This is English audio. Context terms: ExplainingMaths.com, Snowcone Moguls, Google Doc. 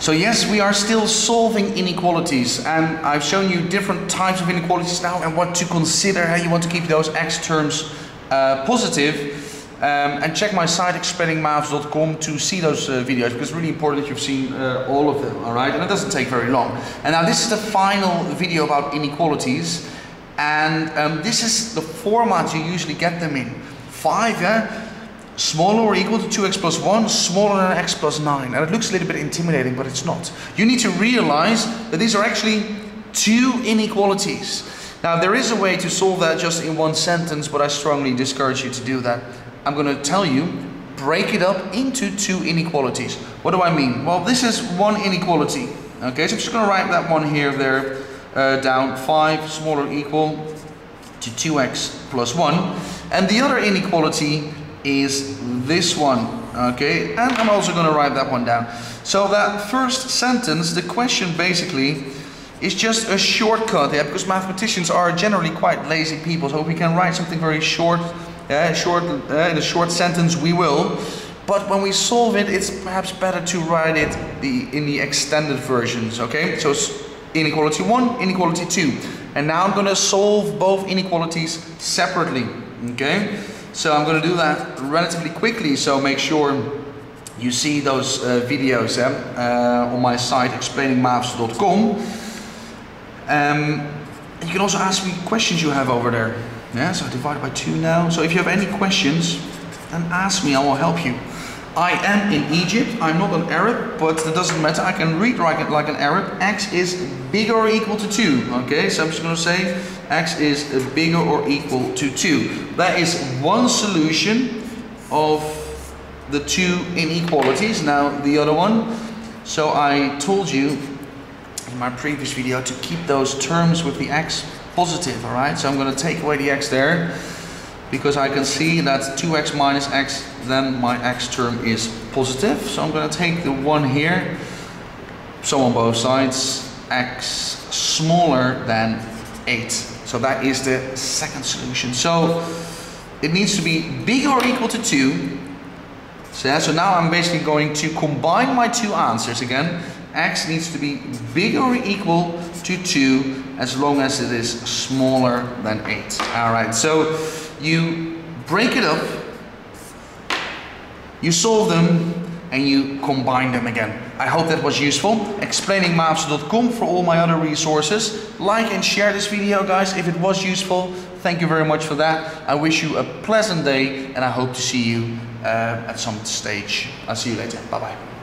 So yes, we are still solving inequalities, and I've shown you different types of inequalities now and what to consider, how you want to keep those x terms positive. And check my site ExplainingMaths.com to see those videos, because it's really important that you've seen all of them, all right? And it doesn't take very long. And now this is the final video about inequalities, and this is the format you usually get them in. 5, yeah? Smaller or equal to 2x plus 1, smaller than x plus 9. And it looks a little bit intimidating, but it's not. You need to realize that these are actually 2 inequalities. Now, there is a way to solve that just in one sentence, but I strongly discourage you to do that. I'm going to tell you, break it up into 2 inequalities. What do I mean? Well, this is one inequality. Okay, so I'm just going to write that one here, there, down. 5 smaller or equal to 2x plus 1. And the other inequality is this one, okay? And I'm also going to write that one down. So that first sentence, the question basically is just a shortcut, yeah? Because mathematicians are generally quite lazy people, so we can write something very short, in a short sentence we will. But when we solve it, it's perhaps better to write it in the extended versions, okay? So it's inequality 1, inequality 2. And now I'm going to solve both inequalities separately, okay? So I'm going to do that relatively quickly, so make sure you see those videos on my site explainingmaths.com. You can also ask me questions you have over there. Yeah, so I divide by 2 now. So if you have any questions, then ask me, I will help you. I am in Egypt, I'm not an Arab, but it doesn't matter, I can read like an Arab. X is bigger or equal to 2, okay? So I'm just going to say X is bigger or equal to 2. That is one solution of the 2 inequalities. Now the other one, so I told you in my previous video to keep those terms with the X positive, alright? So I'm going to take away the X there, because I can see that 2x minus x, then my x term is positive. So I'm going to take the 1 here, so on both sides, x smaller than 8. So that is the second solution. So it needs to be bigger or equal to 2. So, yeah, so now I'm basically going to combine my 2 answers again. X needs to be bigger or equal to 2 as long as it is smaller than 8. Alright, so you break it up, you solve them, and you combine them again. I hope that was useful. ExplainingMaths.com for all my other resources. Like and share this video, guys, if it was useful. Thank you very much for that. I wish you a pleasant day, and I hope to see you at some stage. I'll see you later. Bye-bye.